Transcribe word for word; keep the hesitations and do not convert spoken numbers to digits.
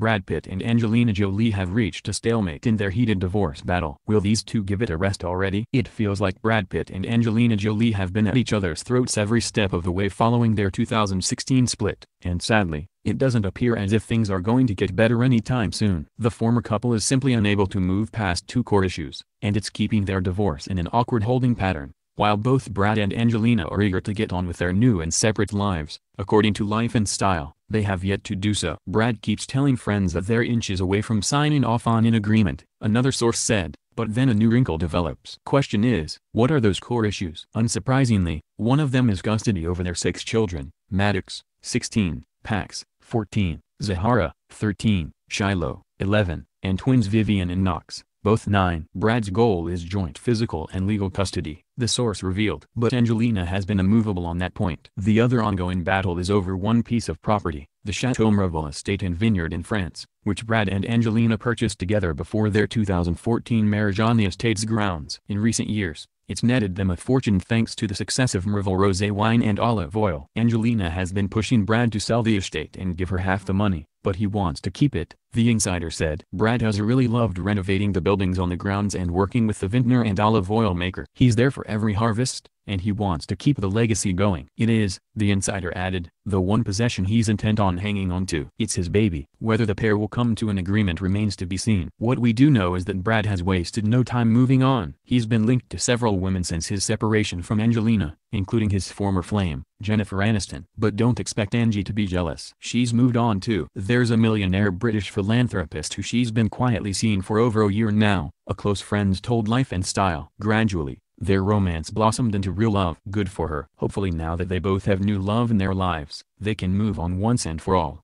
Brad Pitt and Angelina Jolie have reached a stalemate in their heated divorce battle. Will these two give it a rest already? It feels like Brad Pitt and Angelina Jolie have been at each other's throats every step of the way following their two thousand sixteen split, and sadly, it doesn't appear as if things are going to get better anytime soon. The former couple is simply unable to move past two core issues, and it's keeping their divorce in an awkward holding pattern. While both Brad and Angelina are eager to get on with their new and separate lives, according to Life and Style, they have yet to do so. Brad keeps telling friends that they're inches away from signing off on an agreement, another source said, but then a new wrinkle develops. Question is, what are those core issues? Unsurprisingly, one of them is custody over their six children, Maddox, sixteen, Pax, fourteen, Zahara, thirteen, Shiloh, eleven, and twins Vivian and Knox, both nine. Brad's goal is joint physical and legal custody, the source revealed. But Angelina has been immovable on that point. The other ongoing battle is over one piece of property, the Chateau Miraval estate and vineyard in France, which Brad and Angelina purchased together before their two thousand fourteen marriage on the estate's grounds. In recent years, it's netted them a fortune thanks to the success of Miraval rosé wine and olive oil. Angelina has been pushing Brad to sell the estate and give her half the money, but he wants to keep it, the insider said. Brad has really loved renovating the buildings on the grounds and working with the vintner and olive oil maker. He's there for every harvest, and he wants to keep the legacy going. It is, the insider added, the one possession he's intent on hanging on to. It's his baby. Whether the pair will come to an agreement remains to be seen. What we do know is that Brad has wasted no time moving on. He's been linked to several women since his separation from Angelina, including his former flame, Jennifer Aniston. But don't expect Angie to be jealous. She's moved on too. There's a millionaire British philanthropist who she's been quietly seeing for over a year now, a close friend told Life and Style. Gradually, their romance blossomed into real love. Good for her. Hopefully now that they both have new love in their lives, they can move on once and for all.